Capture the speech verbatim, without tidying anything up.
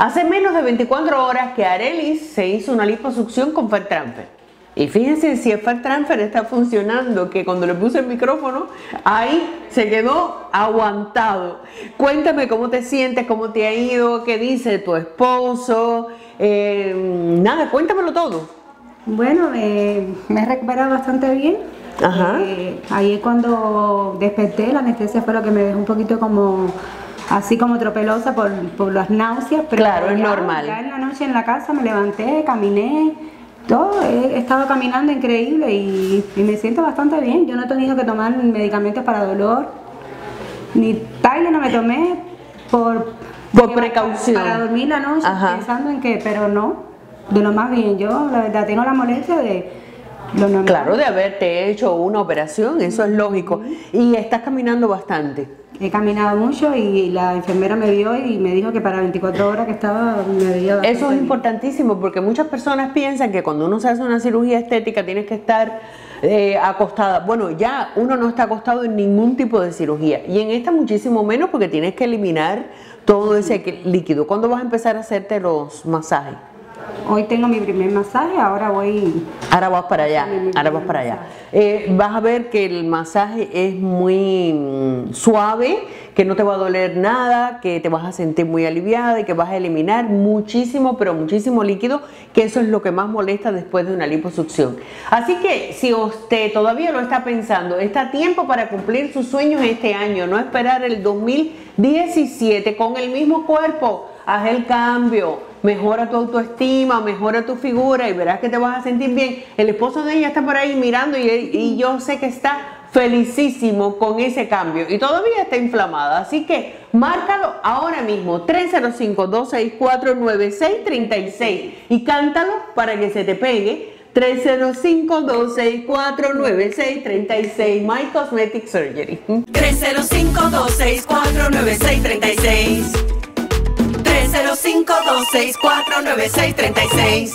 Hace menos de veinticuatro horas que Arelys se hizo una liposucción con Fat Transfer. Y fíjense si el Fat Transfer está funcionando, que cuando le puse el micrófono, ahí se quedó aguantado. Cuéntame cómo te sientes, cómo te ha ido, qué dice tu esposo, eh, nada, cuéntamelo todo. Bueno, eh, me he recuperado bastante bien. Ajá. Eh, ayer cuando desperté, la anestesia fue lo que me dejó un poquito como... así como tropelosa por, por las náuseas, pero claro, ya, es normal. Ya en la noche en la casa me levanté, caminé, todo, he estado caminando increíble y, y me siento bastante bien. Yo no he tenido que tomar medicamentos para dolor, ni Tylenol me tomé por, por precaución. Para, para dormir la noche. Ajá. Pensando en que, pero no, de lo más bien. Yo la verdad tengo la molestia de... Claro, de haberte hecho una operación, eso es lógico. Y estás caminando bastante. He caminado mucho y la enfermera me vio y me dijo que para veinticuatro horas que estaba me veía bastante. Eso es importantísimo porque muchas personas piensan que cuando uno se hace una cirugía estética tienes que estar eh, acostada. Bueno, ya uno no está acostado en ningún tipo de cirugía y en esta muchísimo menos porque tienes que eliminar todo ese líquido. ¿Cuándo vas a empezar a hacerte los masajes? Hoy tengo mi primer masaje, ahora voy... Ahora vas para allá, ahora vas para allá. Eh, vas a ver que el masaje es muy mm, suave, que no te va a doler nada, que te vas a sentir muy aliviada y que vas a eliminar muchísimo, pero muchísimo líquido, que eso es lo que más molesta después de una liposucción. Así que si usted todavía lo está pensando, está a tiempo para cumplir sus sueños este año, no esperar el dos mil diecisiete con el mismo cuerpo. Haz el cambio, mejora tu autoestima, mejora tu figura y verás que te vas a sentir bien. El esposo de ella está por ahí mirando y, y yo sé que está felicísimo con ese cambio y todavía está inflamada. Así que márcalo ahora mismo, tres cero cinco, dos seis cuatro, nueve seis tres seis, y cántalo para que se te pegue. tres cero cinco, dos seis cuatro, nueve seis tres seis, My Cosmetic Surgery. tres cero cinco, dos seis cuatro, nueve seis tres seis.